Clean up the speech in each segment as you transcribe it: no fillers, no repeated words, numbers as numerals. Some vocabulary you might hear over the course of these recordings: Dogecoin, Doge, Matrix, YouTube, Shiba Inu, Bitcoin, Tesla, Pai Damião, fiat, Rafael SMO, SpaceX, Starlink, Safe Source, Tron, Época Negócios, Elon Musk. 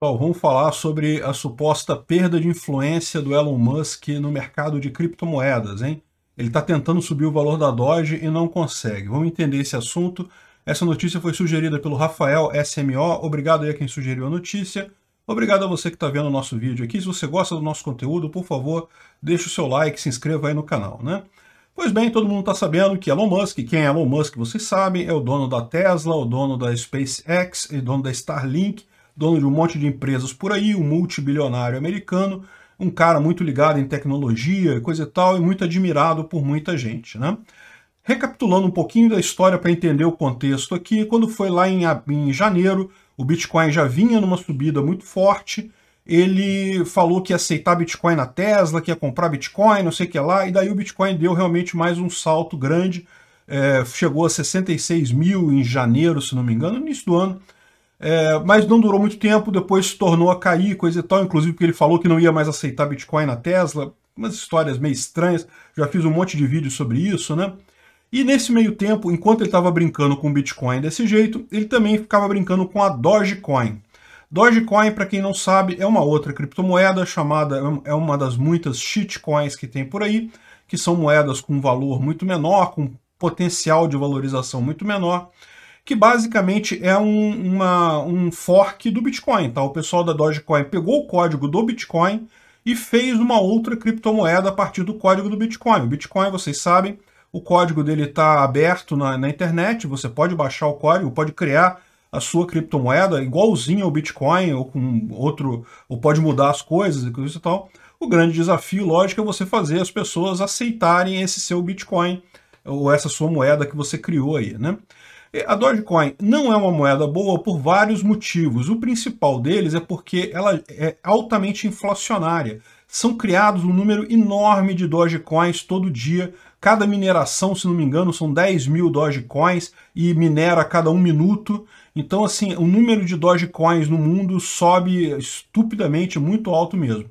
Bom, vamos falar sobre a suposta perda de influência do Elon Musk no mercado de criptomoedas, hein? Ele está tentando subir o valor da Doge e não consegue. Vamos entender esse assunto. Essa notícia foi sugerida pelo Rafael SMO. Obrigado aí a quem sugeriu a notícia. Obrigado a você que está vendo o nosso vídeo aqui. Se você gosta do nosso conteúdo, por favor, deixe o seu like, se inscreva aí no canal, né? Pois bem, todo mundo está sabendo que Elon Musk, quem é Elon Musk, vocês sabem, é o dono da Tesla, o dono da SpaceX, é o dono da Starlink, dono de um monte de empresas por aí, um multibilionário americano, um cara muito ligado em tecnologia, coisa e tal, e muito admirado por muita gente, né? Recapitulando um pouquinho da história para entender o contexto aqui, quando foi lá em janeiro, o Bitcoin já vinha numa subida muito forte. Ele falou que ia aceitar Bitcoin na Tesla, que ia comprar Bitcoin, não sei o que lá, e daí o Bitcoin deu realmente mais um salto grande, chegou a 66 mil em janeiro, se não me engano, no início do ano, mas não durou muito tempo, depois tornou a cair, coisa e tal, inclusive porque ele falou que não ia mais aceitar Bitcoin na Tesla, umas histórias meio estranhas, já fiz um monte de vídeo sobre isso, né? E nesse meio tempo, enquanto ele estava brincando com o Bitcoin desse jeito, ele também ficava brincando com a Dogecoin. Dogecoin, para quem não sabe, é uma outra criptomoeda chamada, é uma das muitas shitcoins que tem por aí, que são moedas com valor muito menor, com potencial de valorização muito menor, que basicamente é um fork do Bitcoin, tá? O pessoal da Dogecoin pegou o código do Bitcoin e fez uma outra criptomoeda a partir do código do Bitcoin. O Bitcoin, vocês sabem, o código dele está aberto na internet, você pode baixar o código, pode criar a sua criptomoeda, igualzinho ao Bitcoin, ou com outro, ou pode mudar as coisas e coisa e tal. O grande desafio, lógico, é você fazer as pessoas aceitarem esse seu Bitcoin, ou essa sua moeda que você criou aí, né? A Dogecoin não é uma moeda boa por vários motivos. O principal deles é porque ela é altamente inflacionária. São criados um número enorme de Dogecoins todo dia. Cada mineração, se não me engano, são 10 mil Dogecoins e minera a cada um minuto. Então, assim, o número de Dogecoins no mundo sobe estupidamente, muito alto mesmo.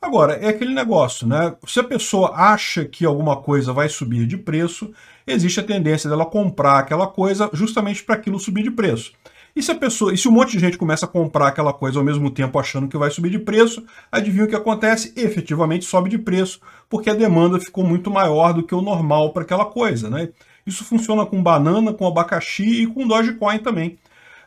Agora, é aquele negócio, né? Se a pessoa acha que alguma coisa vai subir de preço, existe a tendência dela comprar aquela coisa justamente para aquilo subir de preço. E se a pessoa, se um monte de gente começa a comprar aquela coisa ao mesmo tempo achando que vai subir de preço, adivinha o que acontece? Efetivamente sobe de preço, porque a demanda ficou muito maior do que o normal para aquela coisa, né? Isso funciona com banana, com abacaxi e com Dogecoin também.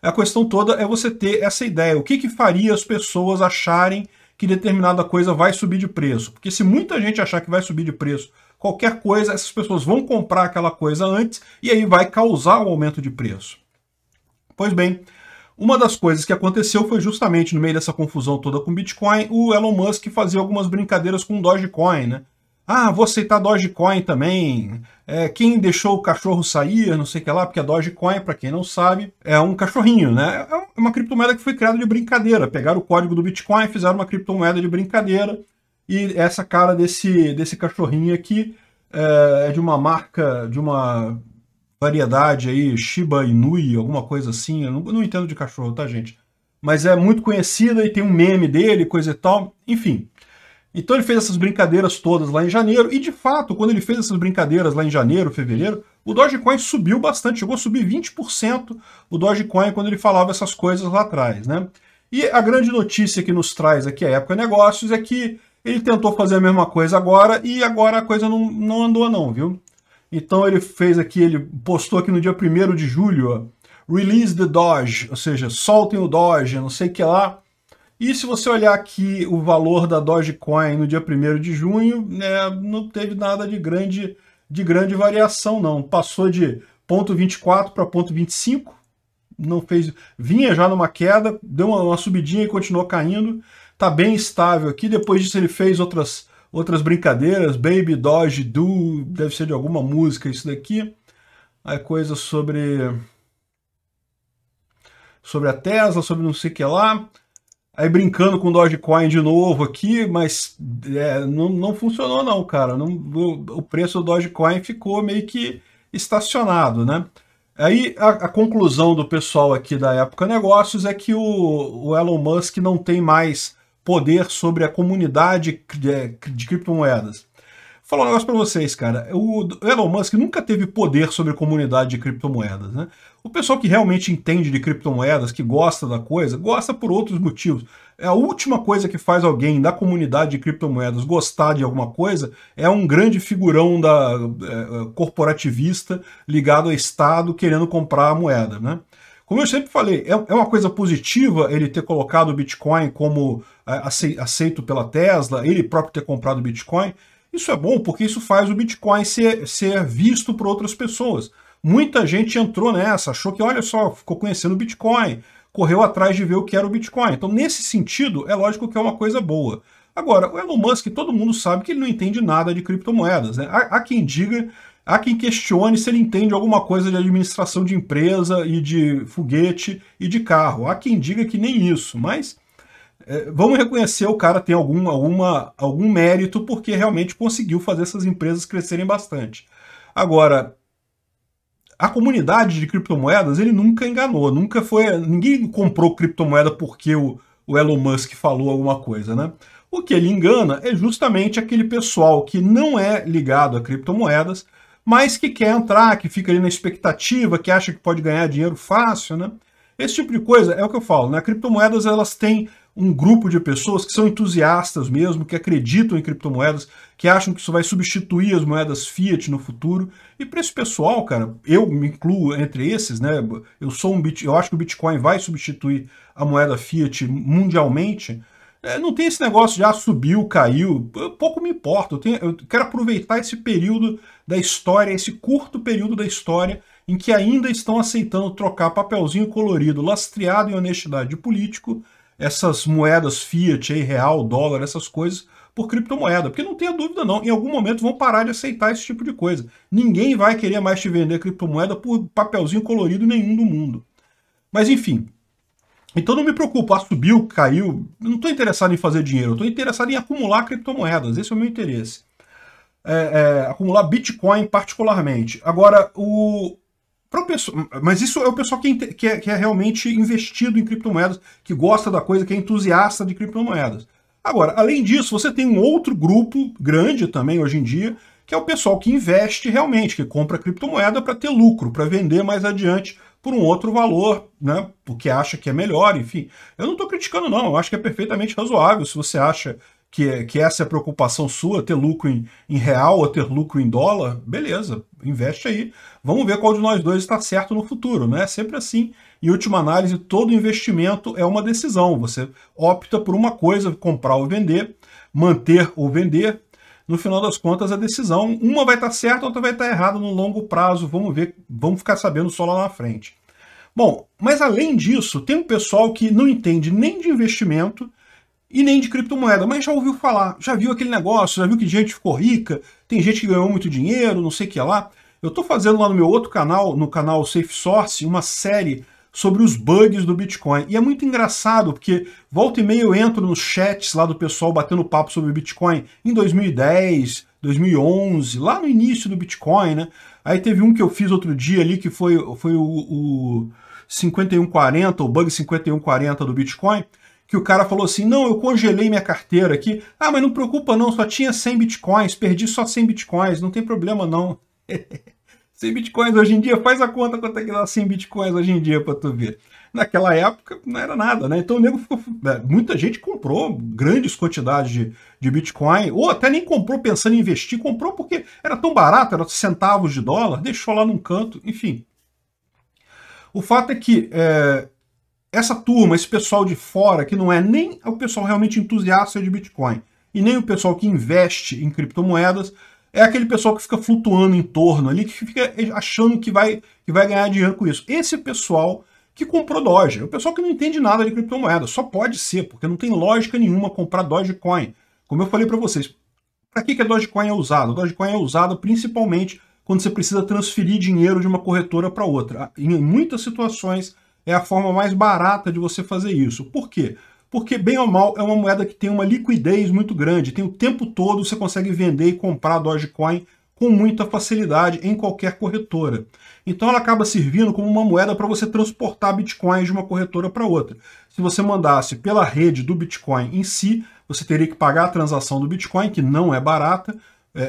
A questão toda é você ter essa ideia. O que faria as pessoas acharem que determinada coisa vai subir de preço? Porque se muita gente achar que vai subir de preço qualquer coisa, essas pessoas vão comprar aquela coisa antes e aí vai causar um aumento de preço. Pois bem, uma das coisas que aconteceu foi justamente no meio dessa confusão toda com Bitcoin, o Elon Musk fazia algumas brincadeiras com Dogecoin, né? Ah, vou aceitar Dogecoin também, quem deixou o cachorro sair, não sei o que lá, porque a Dogecoin, para quem não sabe, é um cachorrinho, né? É uma criptomoeda que foi criada de brincadeira, pegaram o código do Bitcoin, fizeram uma criptomoeda de brincadeira, e essa cara desse cachorrinho aqui é de uma marca, de uma variedade aí, Shiba Inu, alguma coisa assim, eu não entendo de cachorro, tá, gente? Mas é muito conhecida e tem um meme dele, coisa e tal, enfim. Então ele fez essas brincadeiras todas lá em janeiro, e de fato, quando ele fez essas brincadeiras lá em janeiro, fevereiro, o Dogecoin subiu bastante, chegou a subir 20% o Dogecoin quando ele falava essas coisas lá atrás, né? E a grande notícia que nos traz aqui a Época Negócios é que ele tentou fazer a mesma coisa agora, e agora a coisa não andou não, viu? Então ele fez aqui, ele postou aqui no dia 1º de julho, ó, Release the Doge, ou seja, soltem o Doge, não sei o que lá. E se você olhar aqui o valor da Dogecoin no dia 1º de junho, né, não teve nada de grande variação não. Passou de 0,24 para 0,25, não fez, vinha já numa queda, deu uma subidinha e continuou caindo. Tá bem estável aqui, depois disso ele fez outras brincadeiras, Baby Doge Do, deve ser de alguma música isso daqui. Aí coisa sobre a Tesla, sobre não sei o que lá. Aí brincando com Dogecoin de novo aqui, mas não funcionou não, cara. O preço do Dogecoin ficou meio que estacionado, né? Aí a conclusão do pessoal aqui da Época Negócios é que o Elon Musk não tem mais poder sobre a comunidade de criptomoedas. falar um negócio para vocês, cara. O Elon Musk nunca teve poder sobre a comunidade de criptomoedas, né? O pessoal que realmente entende de criptomoedas, que gosta da coisa, gosta por outros motivos. A última coisa que faz alguém da comunidade de criptomoedas gostar de alguma coisa é um grande figurão corporativista ligado ao Estado querendo comprar a moeda, né? Como eu sempre falei, é uma coisa positiva ele ter colocado o Bitcoin como aceito pela Tesla, ele próprio ter comprado o Bitcoin. Isso é bom porque isso faz o Bitcoin ser visto por outras pessoas. Muita gente entrou nessa, achou que, olha só, ficou conhecendo o Bitcoin, correu atrás de ver o que era o Bitcoin. Então, nesse sentido, é lógico que é uma coisa boa. Agora, o Elon Musk, todo mundo sabe que ele não entende nada de criptomoedas, né? Há quem diga... Há quem questione se ele entende alguma coisa de administração de empresa e de foguete e de carro. Há quem diga que nem isso, mas vamos reconhecer o cara tem algum mérito porque realmente conseguiu fazer essas empresas crescerem bastante. Agora, a comunidade de criptomoedas ele nunca enganou, nunca foi... Ninguém comprou criptomoeda porque o Elon Musk falou alguma coisa, né? O que ele engana é justamente aquele pessoal que não é ligado a criptomoedas, mas que quer entrar, que fica ali na expectativa, que acha que pode ganhar dinheiro fácil, né? Esse tipo de coisa é o que eu falo, né? Criptomoedas, elas têm um grupo de pessoas que são entusiastas mesmo, que acreditam em criptomoedas, que acham que isso vai substituir as moedas fiat no futuro. E para esse pessoal, cara, eu me incluo entre esses, né? Eu acho que o Bitcoin vai substituir a moeda fiat mundialmente. Não tem esse negócio de subiu, caiu, pouco me importa. Eu quero aproveitar esse período da história, esse curto período da história em que ainda estão aceitando trocar papelzinho colorido, lastreado em honestidade de político, essas moedas fiat, real, dólar, essas coisas, por criptomoeda. Porque não tenha dúvida não, em algum momento vão parar de aceitar esse tipo de coisa. Ninguém vai querer mais te vender criptomoeda por papelzinho colorido nenhum do mundo. Mas enfim... Então não me preocupo, subiu, caiu, não estou interessado em fazer dinheiro, estou interessado em acumular criptomoedas, esse é o meu interesse. Acumular Bitcoin particularmente. Agora, mas isso é o pessoal que é realmente investido em criptomoedas, que gosta da coisa, que é entusiasta de criptomoedas. Agora, além disso, você tem um outro grupo grande também hoje em dia, que é o pessoal que investe realmente, que compra criptomoeda para ter lucro, para vender mais adiante, por um outro valor, né, porque acha que é melhor, enfim. Eu não estou criticando, não. Eu acho que é perfeitamente razoável. Se você acha que essa é a preocupação sua, ter lucro em real ou ter lucro em dólar, beleza, investe aí. Vamos ver qual de nós dois está certo no futuro, né? É sempre assim. Em última análise, todo investimento é uma decisão. Você opta por uma coisa, comprar ou vender, manter ou vender. No final das contas, a decisão, uma vai estar certa, outra vai estar errada no longo prazo. Vamos ver, vamos ficar sabendo só lá na frente. Bom, mas além disso, tem um pessoal que não entende nem de investimento e nem de criptomoeda, mas já ouviu falar, já viu aquele negócio, já viu que gente ficou rica, tem gente que ganhou muito dinheiro, não sei o que lá. Eu estou fazendo lá no meu outro canal, no canal Safe Source, uma série sobre os bugs do Bitcoin. E é muito engraçado, porque volta e meia eu entro nos chats lá do pessoal batendo papo sobre o Bitcoin em 2010, 2011, lá no início do Bitcoin, né? Aí teve um que eu fiz outro dia ali, que foi o 5140, o bug 5140 do Bitcoin, que o cara falou assim, não, eu congelei minha carteira aqui. Ah, mas não preocupa não, só tinha 100 Bitcoins, perdi só 100 Bitcoins, não tem problema não. 100 Bitcoins hoje em dia, faz a conta quanto é que dá 100 Bitcoins hoje em dia para tu ver. Naquela época não era nada, né? Então o nego ficou... Muita gente comprou grandes quantidades de Bitcoin, ou até nem comprou pensando em investir, comprou porque era tão barato, era centavos de dólar, deixou lá num canto, enfim. O fato é que essa turma, esse pessoal de fora, que não é nem o pessoal realmente entusiasta de Bitcoin, e nem o pessoal que investe em criptomoedas, é aquele pessoal que fica flutuando em torno ali, que fica achando que vai ganhar dinheiro com isso. Esse pessoal que comprou Doge, o pessoal que não entende nada de criptomoeda, só pode ser, porque não tem lógica nenhuma comprar Dogecoin. Como eu falei para vocês, para que a Dogecoin é usada? A Dogecoin é usada principalmente quando você precisa transferir dinheiro de uma corretora para outra. Em muitas situações é a forma mais barata de você fazer isso. Por quê? Porque, bem ou mal, é uma moeda que tem uma liquidez muito grande. Tem o tempo todo, você consegue vender e comprar Dogecoin com muita facilidade em qualquer corretora. Então ela acaba servindo como uma moeda para você transportar Bitcoins de uma corretora para outra. Se você mandasse pela rede do Bitcoin em si, você teria que pagar a transação do Bitcoin, que não é barata,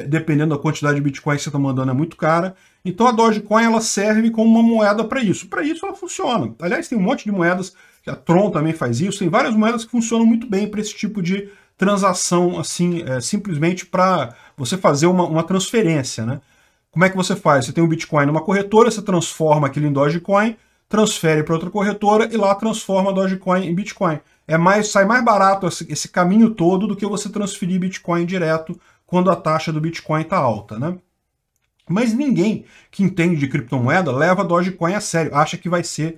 dependendo da quantidade de Bitcoin que você está mandando, é muito cara. Então a Dogecoin ela serve como uma moeda para isso. Para isso ela funciona. Aliás, tem um monte de moedas, a Tron também faz isso, tem várias moedas que funcionam muito bem para esse tipo de transação, assim, simplesmente para você fazer uma transferência, né? Como é que você faz? Você tem o Bitcoin numa corretora, você transforma aquilo em Dogecoin, transfere para outra corretora e lá transforma Dogecoin em Bitcoin. Sai mais barato esse caminho todo do que você transferir Bitcoin direto quando a taxa do Bitcoin está alta, né? Mas ninguém que entende de criptomoeda leva Dogecoin a sério, acha que vai ser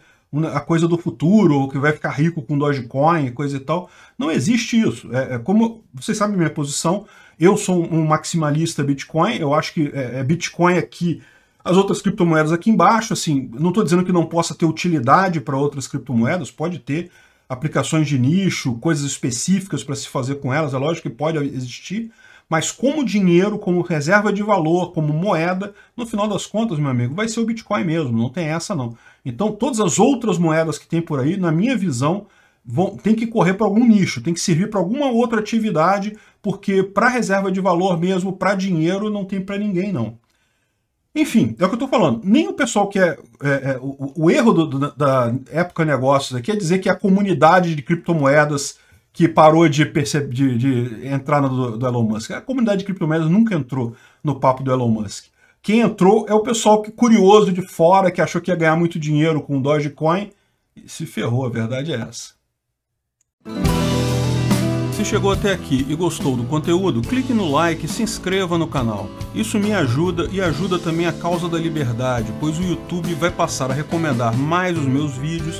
a coisa do futuro, ou que vai ficar rico com Dogecoin, coisa e tal. Não existe isso. Como vocês sabem minha posição, eu sou um maximalista Bitcoin, eu acho que Bitcoin aqui, as outras criptomoedas aqui embaixo, assim, não estou dizendo que não possa ter utilidade para outras criptomoedas, pode ter aplicações de nicho, coisas específicas para se fazer com elas, é lógico que pode existir, mas como dinheiro, como reserva de valor, como moeda, no final das contas, meu amigo, vai ser o Bitcoin mesmo, não tem essa não. Então todas as outras moedas que tem por aí, na minha visão, tem que correr para algum nicho, tem que servir para alguma outra atividade, porque para reserva de valor mesmo, para dinheiro, não tem para ninguém não. Enfim, é o que eu estou falando. Nem o pessoal que o erro da Época Negócios aqui é dizer que a comunidade de criptomoedas que parou de entrar do Elon Musk. A comunidade de criptomoedas nunca entrou no papo do Elon Musk. Quem entrou é o pessoal que, curioso de fora, que achou que ia ganhar muito dinheiro com o Dogecoin e se ferrou, a verdade é essa. Se chegou até aqui e gostou do conteúdo, clique no like e se inscreva no canal. Isso me ajuda e ajuda também a causa da liberdade, pois o YouTube vai passar a recomendar mais os meus vídeos